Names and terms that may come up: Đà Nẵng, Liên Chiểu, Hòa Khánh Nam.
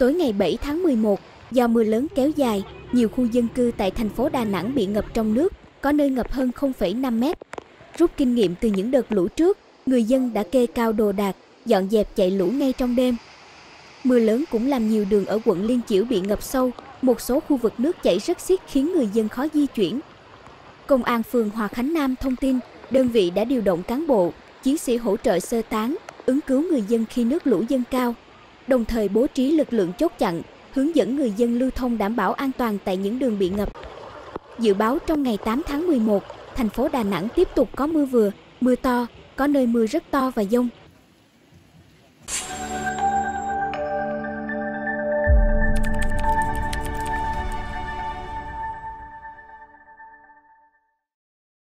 Tối ngày 7 tháng 11, do mưa lớn kéo dài, nhiều khu dân cư tại thành phố Đà Nẵng bị ngập trong nước, có nơi ngập hơn 0,5 mét. Rút kinh nghiệm từ những đợt lũ trước, người dân đã kê cao đồ đạc, dọn dẹp chạy lũ ngay trong đêm. Mưa lớn cũng làm nhiều đường ở quận Liên Chiểu bị ngập sâu, một số khu vực nước chảy rất xiết khiến người dân khó di chuyển. Công an phường Hòa Khánh Nam thông tin, đơn vị đã điều động cán bộ, chiến sĩ hỗ trợ sơ tán, ứng cứu người dân khi nước lũ dâng cao, đồng thời bố trí lực lượng chốt chặn, hướng dẫn người dân lưu thông đảm bảo an toàn tại những đường bị ngập. Dự báo trong ngày 8 tháng 11, thành phố Đà Nẵng tiếp tục có mưa vừa, mưa to, có nơi mưa rất to và dông.